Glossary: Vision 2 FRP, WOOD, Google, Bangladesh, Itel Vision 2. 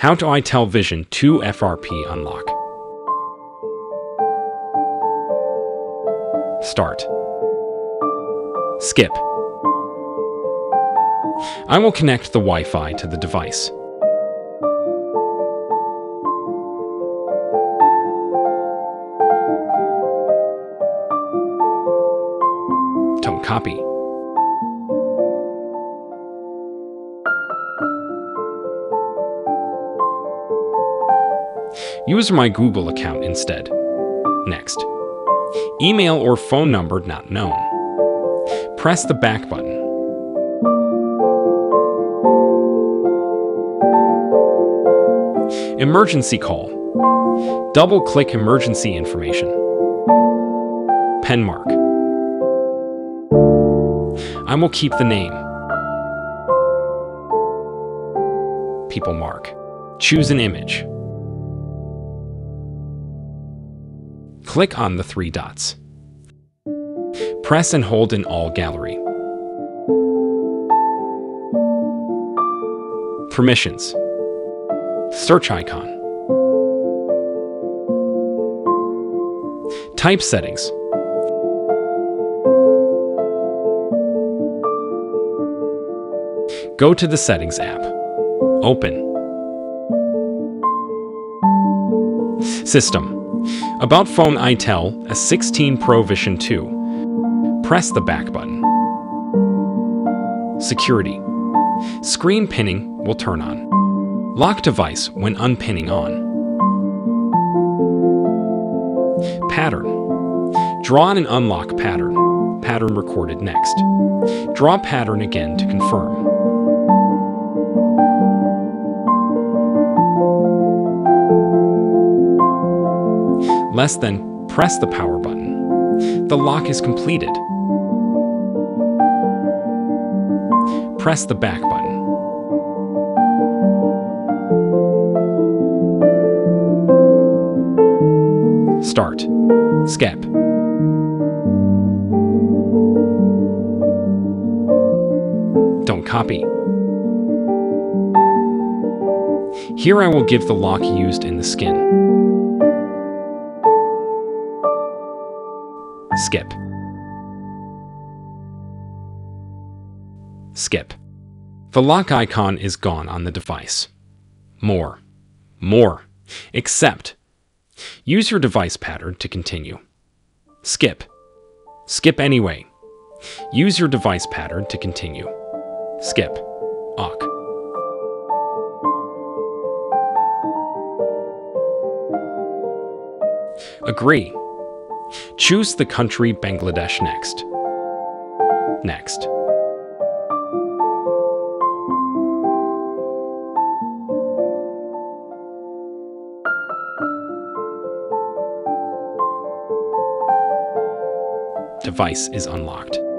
How to Itel Vision 2 FRP unlock. Start. Skip. I will connect the Wi-Fi to the device. Don't copy. Use my Google account instead. Next. Email or phone number not known. Press the back button. Emergency call. Double-click emergency information. Pen mark. I will keep the name. People mark. Choose an image. Click on the three dots. Press and hold in all gallery. Permissions. Search icon. Type settings. Go to the settings app. Open. System. About phone Itel, a 16 Pro Vision 2. Press the back button. Security. Screen pinning will turn on. Lock device when unpinning on. Pattern. Draw and unlock pattern. Pattern recorded next. Draw pattern again to confirm. Less than, press the power button. The lock is completed. Press the back button. Start. Skip. Don't copy. Here I will give the lock used in the skin. Skip. Skip. The lock icon is gone on the device. More. More. Except. Use your device pattern to continue. Skip. Skip anyway. Use your device pattern to continue. Skip. OK. Agree. Choose the country Bangladesh next. Next. Device is unlocked.